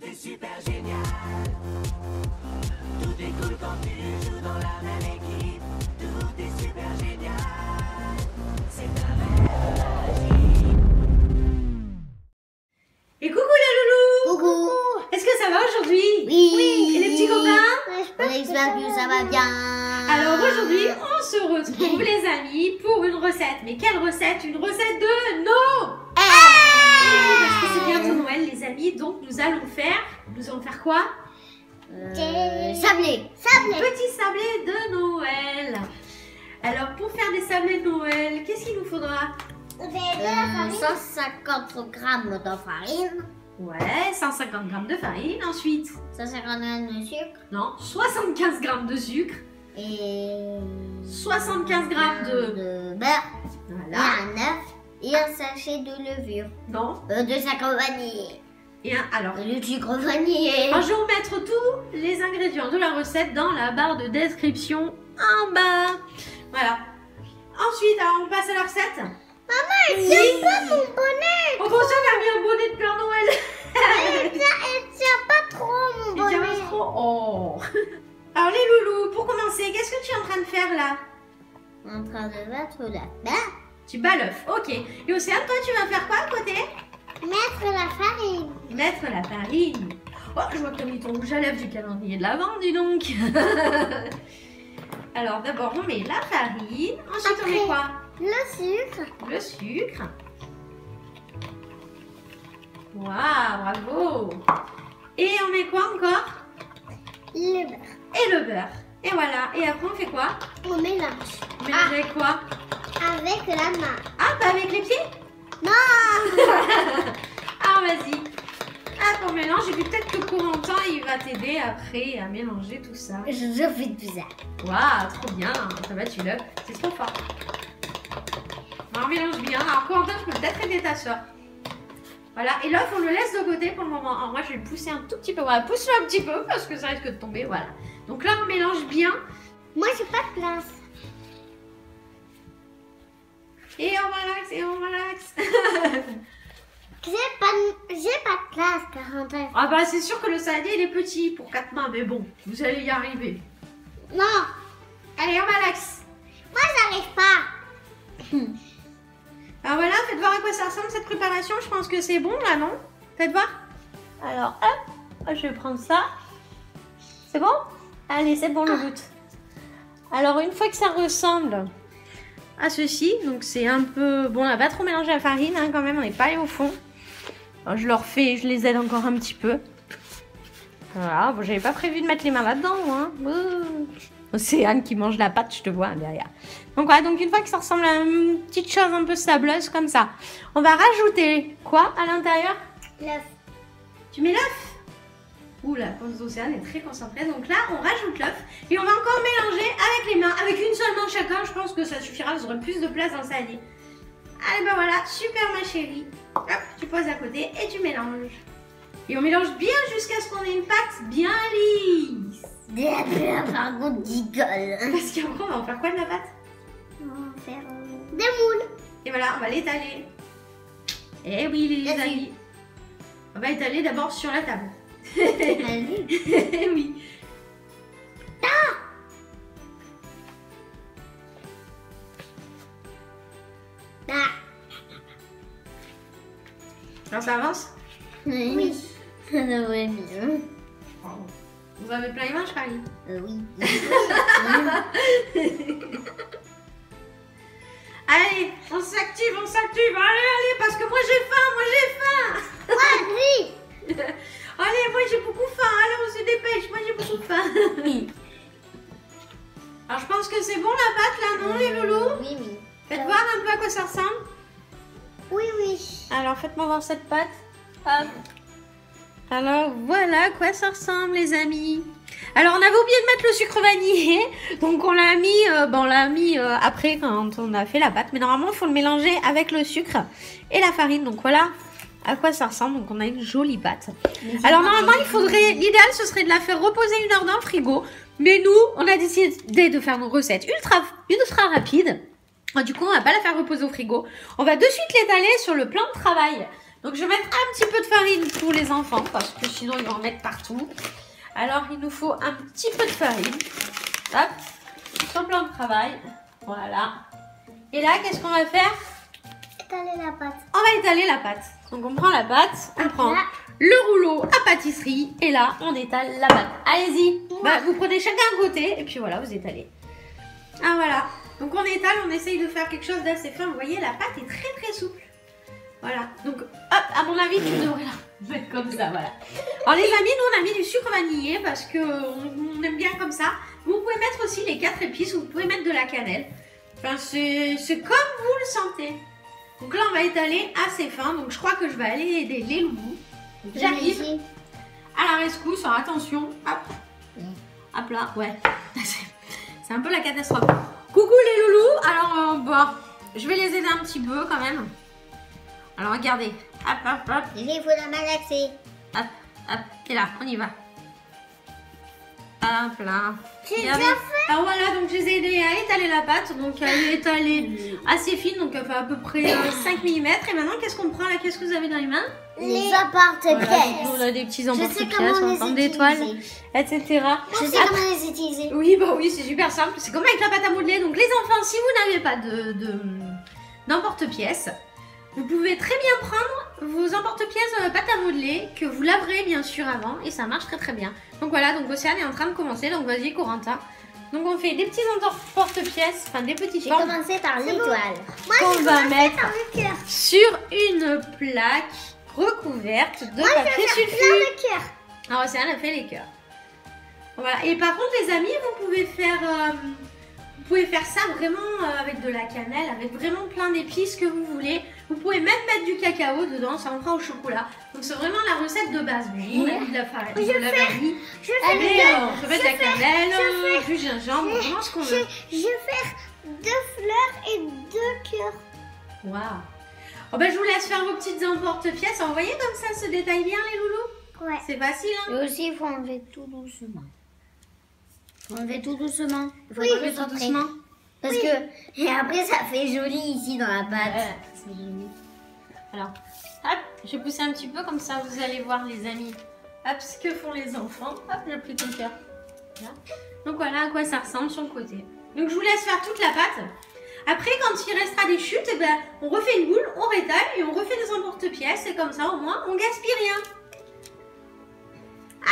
tout est super génial. Tout est cool quand tu joues dans la même équipe. Tout est super génial. C'est un rêve magique. Et coucou la loulou. Coucou. Est-ce que ça va aujourd'hui? Oui. Oui. Et les petits copains? On espère que ça va bien. Alors aujourd'hui, on se retrouve les amis pour une recette. Mais quelle recette? Une recette de Noël. Parce que c'est bientôt Noël les amis, donc nous allons faire quoi? Sablé. Petit sablé de Noël. Alors pour faire des sablés de Noël, qu'est-ce qu'il nous faudra? 150 grammes de farine. Ouais, 150 grammes de farine. Ensuite 150 grammes de sucre. Non, 75 grammes de sucre. Et 75 grammes de beurre, voilà. Et un œuf et un sachet de levure. Non. De sucre vanillé. Et un, alors. Le sucre vanillé. Alors, je vais vous mettre tous les ingrédients de la recette dans la barre de description en bas. Voilà. Ensuite, alors, on passe à la recette. Maman, elle tient pas mon bonnet. On pense qu'on a mis un bonnet de Père Noël. Elle tient pas trop mon bonnet. Elle tient pas trop. Oh. Alors les loulous, pour commencer, qu'est-ce que tu es en train de faire là? En train de battre la barre. Tu bats l'œuf, ok. Et Océane, toi tu vas faire quoi à côté? Mettre la farine. Mettre la farine. Oh, je vois que tu as mis ton rouge à lèvres du calendrier de l'Avent, dis donc. Alors d'abord on met la farine, ensuite après, on met quoi? Le sucre. Le sucre. Waouh, bravo. Et on met quoi encore? Le beurre. Et le beurre. Et voilà. Et après, on fait quoi? On mélange. On mélange avec quoi? Avec la main. Ah, pas avec les pieds? Non. Alors, vas-y. Hop, on mélange. Et puis, peut-être que Corentin, il va t'aider après à mélanger tout ça. Je fais tout ça. Waouh, trop bien. Ça va, tu l'as. C'est trop fort. On mélange bien. Alors, Corentin, je peux peut-être aider ta soeur. Voilà, et l'œuf, on le laisse de côté pour le moment. Alors, moi, je vais le pousser un tout petit peu. Voilà, pousse-le un petit peu parce que ça risque de tomber. Voilà. Donc là, on mélange bien. Moi, j'ai pas de place. Et on relaxe, j'ai pas de place, Corentin. Ah bah, c'est sûr que le saladier, il est petit pour 4 mains, mais bon, vous allez y arriver. Non. Allez, on relaxe. Moi, j'arrive pas. Alors voilà, faites voir à quoi ça ressemble cette préparation. Je pense que c'est bon là, non? Faites voir. Alors, hop, je vais prendre ça. C'est bon? Allez, c'est bon, le goûte. Alors, une fois que ça ressemble à ceci, donc c'est un peu... Bon, on n'a pas trop mélangé la farine hein, quand même, on n'est pas allé au fond. Alors, je leur fais, je les aide encore un petit peu. Voilà, bon, j'avais pas prévu de mettre les mains là-dedans. Hein. Océane qui mange la pâte, je te vois derrière. Donc voilà, donc une fois que ça ressemble à une petite chose un peu sableuse comme ça, on va rajouter quoi à l'intérieur? L'œuf. Tu mets l'œuf? Ouh, la pause d'Océane est très concentrée. Donc là, on rajoute l'œuf et on va encore mélanger avec les mains, avec une seule main chacun. Je pense que ça suffira, vous aurez plus de place dans le saladier. Allez, ben voilà, super ma chérie. Hop, tu poses à côté et tu mélanges. Et on mélange bien jusqu'à ce qu'on ait une pâte bien lisse. Par contre, j'igole. Parce qu'après, on va en faire quoi de la pâte? On va en faire des moules. Et voilà, on va l'étaler. Eh oui, les amis. On va étaler d'abord sur la table. Eh oui. Ah, ah. Alors, ça avance? Oui. Oui. Ça devrait bien. Oh. Vous avez plein les mains, Charlie? Oui. Allez, on s'active, allez, parce que moi j'ai faim. Ouais, oui. Allez, moi j'ai beaucoup faim, allez, on se dépêche, moi j'ai beaucoup faim. Alors je pense que c'est bon la pâte là, non les loulous? Oui, oui. Faites voir un peu à quoi ça ressemble? Oui, oui. Alors faites-moi voir cette pâte. Hop. Alors voilà à quoi ça ressemble les amis. Alors on avait oublié de mettre le sucre vanillé, donc on l'a mis, après quand on a fait la pâte. Mais normalement il faut le mélanger avec le sucre et la farine. Donc voilà à quoi ça ressemble. Donc on a une jolie pâte. Alors normalement il faudrait, l'idéal ce serait de la faire reposer 1 heure dans le frigo. Mais nous on a décidé de faire nos recettes ultra rapides. Du coup on va pas la faire reposer au frigo. On va de suite l'étaler sur le plan de travail. Donc je vais mettre un petit peu de farine pour les enfants parce que sinon ils vont en mettre partout. Alors il nous faut un petit peu de farine. Hop, son plan de travail. Voilà. Et là, qu'est-ce qu'on va faire? Étaler la pâte. On va étaler la pâte. Donc on prend la pâte, on prend le rouleau à pâtisserie et là on étale la pâte. Allez-y, bah, vous prenez chacun un côté et puis voilà, vous étalez. Ah voilà, donc on étale, on essaye de faire quelque chose d'assez fin. Vous voyez, la pâte est très très souple. Voilà, donc hop, à mon avis, tu devrais la mettre comme ça, voilà. Alors les amis, nous on a mis du sucre vanillé parce qu'on aime bien comme ça. Vous pouvez mettre aussi les 4 épices ou vous pouvez mettre de la cannelle. Enfin, c'est comme vous le sentez. Donc là, on va étaler assez fin. Donc je crois que je vais aller aider les loulous. J'arrive à la rescousse. Alors, attention, hop, hop là, ouais. C'est un peu la catastrophe. Coucou les loulous. Alors bon, je vais les aider un petit peu quand même. Alors regardez, hop, hop, hop. Il faut la malaxer. Hop, hop, et là, on y va. Hop là. Ah voilà, donc je les ai aidés à étaler la pâte. Donc elle est étalée assez fine, donc elle fait à peu près 5 mm. Et maintenant, qu'est-ce qu'on prend là? Qu'est-ce que vous avez dans les mains? Les emporte-pièces. Voilà, on a des petits emporte-pièces, on prend des étoiles, etc. Je sais comment les utiliser. Oui, bah oui, c'est super simple. C'est comme avec la pâte à modeler. Donc les enfants, si vous n'avez pas d'emporte-pièces, vous pouvez très bien prendre vos emporte-pièces dans la pâte à modeler, que vous laverez bien sûr avant, et ça marche très très bien. Donc voilà, donc Océane est en train de commencer, donc vas-y Corentin. Donc on fait des petits emporte-pièces, enfin des petits formes. J'ai commencé par l'étoile. Qu'on va mettre sur une plaque recouverte de papier sulfure. Alors Océane a fait les cœurs. Voilà, et par contre les amis, vous pouvez faire ça vraiment avec de la cannelle, avec vraiment plein d'épices que vous voulez. Vous pouvez même mettre du cacao dedans, ça en fera au chocolat. Donc c'est vraiment la recette de base. Oui, de la farine, de la vanille. Je vais mettre de la cannelle, du gingembre, vraiment ce qu'on veut. Je vais faire 2 fleurs et 2 cœurs. Waouh. Oh ben, je vous laisse faire vos petites emporte-pièces. Vous voyez comme ça se détaille bien les loulous? Ouais. C'est facile, hein. Et aussi il faut enlever tout doucement. Enlever tout doucement. Il faut enlever tout doucement. Parce que. Et après, ça fait joli ici dans la pâte. Ouais, c'est joli. Alors, hop, je vais pousser un petit peu, comme ça vous allez voir, les amis. Hop, ce que font les enfants. Hop, le petit cœur. Voilà. Donc voilà à quoi ça ressemble sur le côté. Donc je vous laisse faire toute la pâte. Après, quand il restera des chutes, eh ben, on refait une boule, on rétale et on refait des emporte-pièces. Et comme ça, au moins, on gaspille rien.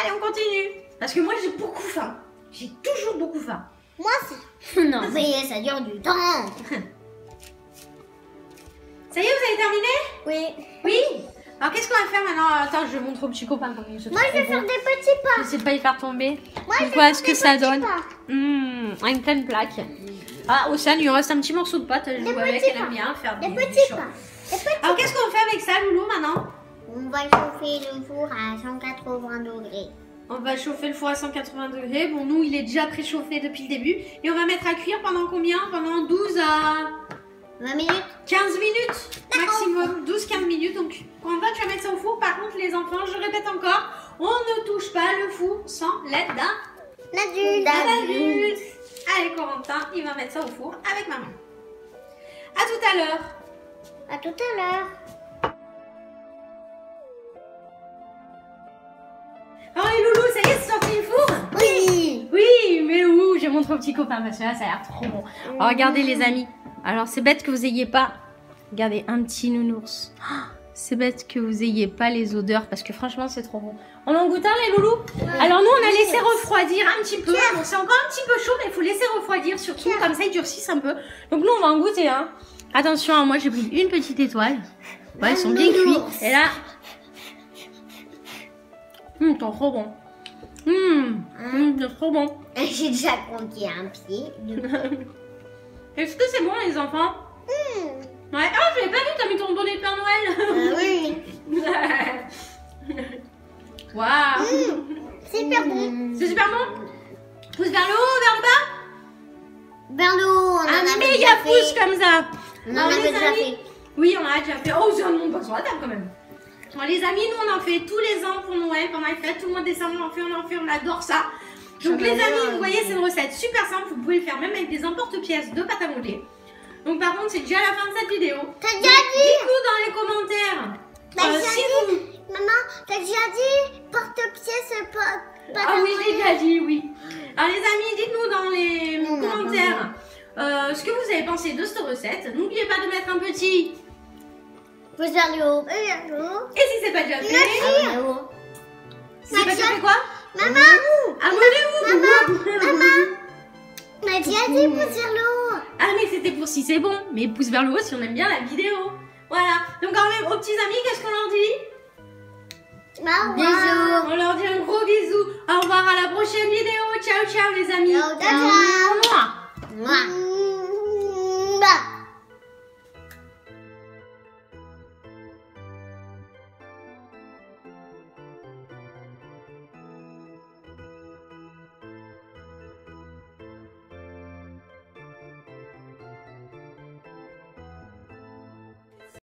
Allez, on continue. Parce que moi, j'ai beaucoup faim. J'ai toujours beaucoup faim. Moi aussi. Non, ça y est, ça dure du temps. Ça y est, vous avez terminé? Oui. Oui. Alors, qu'est-ce qu'on va faire maintenant? Attends, je montre au petit copain. Moi, je vais faire des petits pas. Je ne sais pas y faire tomber. Moi, je vois ce que ça donne. Une pleine plaque. Ah, Océane, il reste un petit morceau de pâte. Elle joue avec, elle aime bien faire des petits pas. Alors, qu'est-ce qu'on fait avec ça, Loulou, maintenant? On va chauffer le four à 180 degrés. On va chauffer le four à 180 degrés. Bon, nous, il est déjà préchauffé depuis le début. Et on va mettre à cuire pendant combien? Pendant 12 à... 20 minutes. 15 minutes maximum. 12-15 minutes. Donc, en fait, je vais mettre ça au four. Par contre, les enfants, je répète encore, on ne touche pas le four sans l'aide d'un adulte. Allez, Corentin, il va mettre ça au four avec maman. À tout à l'heure. À tout à l'heure. Oh les loulous, ça y est, c'est sorti du four? Oui. Oui, mais où? Je montre au petit copain parce que là, ça a l'air trop bon. Oh, regardez les amis. Alors, c'est bête que vous ayez pas... Regardez, un petit nounours. Oh, c'est bête que vous ayez pas les odeurs parce que franchement, c'est trop bon. On en goûte un, les loulous? Ouais. Alors, nous, on a laissé refroidir un petit peu. Bon, c'est encore un petit peu chaud, mais il faut laisser refroidir surtout. Comme ça, ils durcissent un peu. Donc, nous, on va en goûter un. Hein. Attention, hein, moi, j'ai pris une petite étoile. Ouais, ils sont bien cuits. Et là... c'est trop bon. C'est trop bon. J'ai déjà croqué un pied. Est-ce que c'est bon, les enfants? Ouais. Ah, je l'ai pas vu, t'as mis ton bonnet de Père Noël. Oui. Waouh. C'est super bon. C'est super bon. Pousse vers le haut, vers le bas? Vers le haut. Un méga pouce comme ça. On en a déjà fait. Oui, on a déjà fait. Oh, c'est un monde pas sur la table quand même. Bon, les amis, nous on en fait tous les ans pour Noël, pendant les fêtes, tout le mois de décembre, on en fait, on adore ça. Donc les amis, vous voyez, c'est une recette super simple, vous pouvez le faire même avec des emporte-pièces de pâte à modeler. Donc par contre, c'est déjà la fin de cette vidéo. Dites-nous dans les commentaires Maman, t'as déjà dit porte-pièce, porte-pièce. Ah oui, j'ai déjà dit, oui. Alors les amis, dites-nous dans les commentaires ce que vous avez pensé de cette recette. N'oubliez pas de mettre un petit... pouce vers le haut. Et si c'est pas déjà fait... Si c'est pas déjà fait quoi? Maman, abonnez-vous. On a déjà dit pouce vers le haut. Ah mais c'était pour si c'est bon. Mais pouce vers le haut si on aime bien la vidéo. Voilà. Donc quand même, aux petits amis, qu'est-ce qu'on leur dit? Bisous. On leur dit un gros bisou. Au revoir à la prochaine vidéo. Ciao, ciao les amis. Ciao, ciao. Mouah. Mouah. Mouah.